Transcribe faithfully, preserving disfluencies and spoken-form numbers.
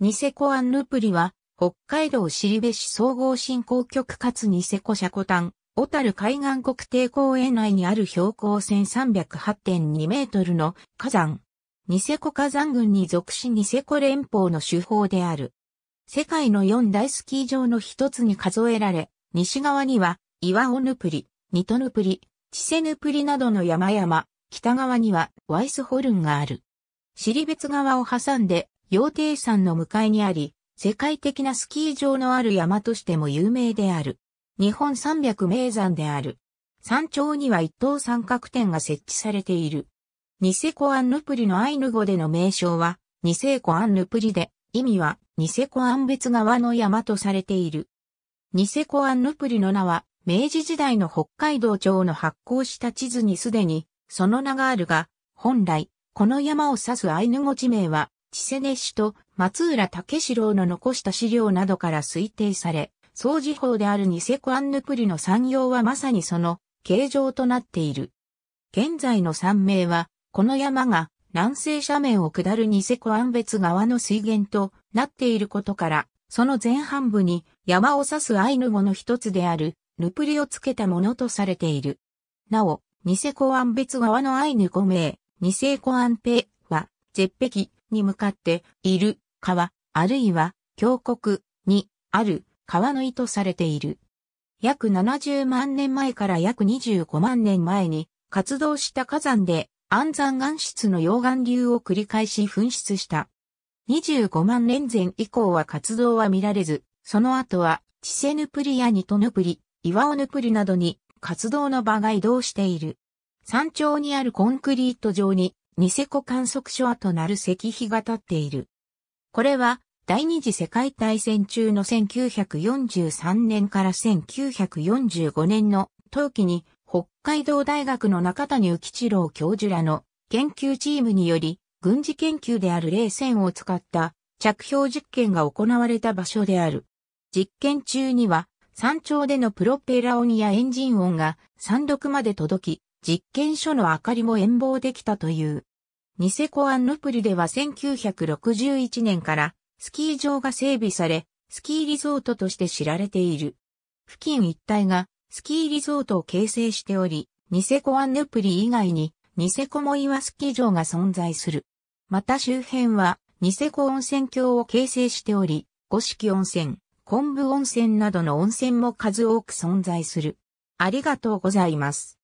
ニセコアンヌプリは、北海道後部市総合振興局かつニセコ積丹、小樽海岸国定公園内にある標高 せんさんびゃくはちてんに メートルの火山。ニセコ火山群に属しニセコ連峰の主峰である。世界の四大スキー場の一つに数えられ、西側には岩尾ヌプリ、ニトヌプリ、チセヌプリなどの山々、北側にはワイスホルンがある。尻別川を挟んで羊蹄山の向かいにあり、世界的なスキー場のある山としても有名である。日本三百名山である。山頂には一等三角点が設置されている。ニセコアンヌプリのアイヌ語での名称は、ニセコアンヌプリで、意味は、ニセコアン別側の山とされている。ニセコアンヌプリの名は、明治時代の北海道庁の発行した地図にすでに、その名があるが、本来、この山を指すアイヌ語地名は、チセネ氏と松浦武四郎の残した資料などから推定され、総事峰であるニセコアンヌプリの山容はまさにその形状となっている。現在の山名は、この山が南西斜面を下るニセコアン別側の水源となっていることから、その前半部に山を指すアイヌ語の一つであるヌプリをつけたものとされている。なお、ニセコアン別側のアイヌ語名、ニセコアンペは、絶壁に向かっている川、あるいは峡谷にある川の意とされている。約ななじゅうまんねんまえから約にじゅうごまんねんまえに活動した火山で、安山岩質の溶岩流を繰り返し噴出した。にじゅうごまんねんぜん以降は活動は見られず、その後は、チセヌプリやニトヌプリ、岩尾ヌプリなどに活動の場が移動している。山頂にあるコンクリート上に、ニセコ観測所跡なる石碑が立っている。これは、第二次世界大戦中のせんきゅうひゃくよんじゅうさんねんからせんきゅうひゃくよんじゅうごねんの冬季に、北海道大学の中谷宇吉郎教授らの研究チームにより、軍事研究である冷戦を使った着氷実験が行われた場所である。実験中には、山頂でのプロペラ音やエンジン音が山麓まで届き、実験所の明かりも遠望できたという。ニセコアンヌプリではせんきゅうひゃくろくじゅういちねんからスキー場が整備され、スキーリゾートとして知られている。付近一帯が、スキーリゾートを形成しており、ニセコアンヌプリ以外にニセコモイワスキー場が存在する。また周辺はニセコ温泉郷を形成しており、五色温泉、昆布温泉などの温泉も数多く存在する。ありがとうございます。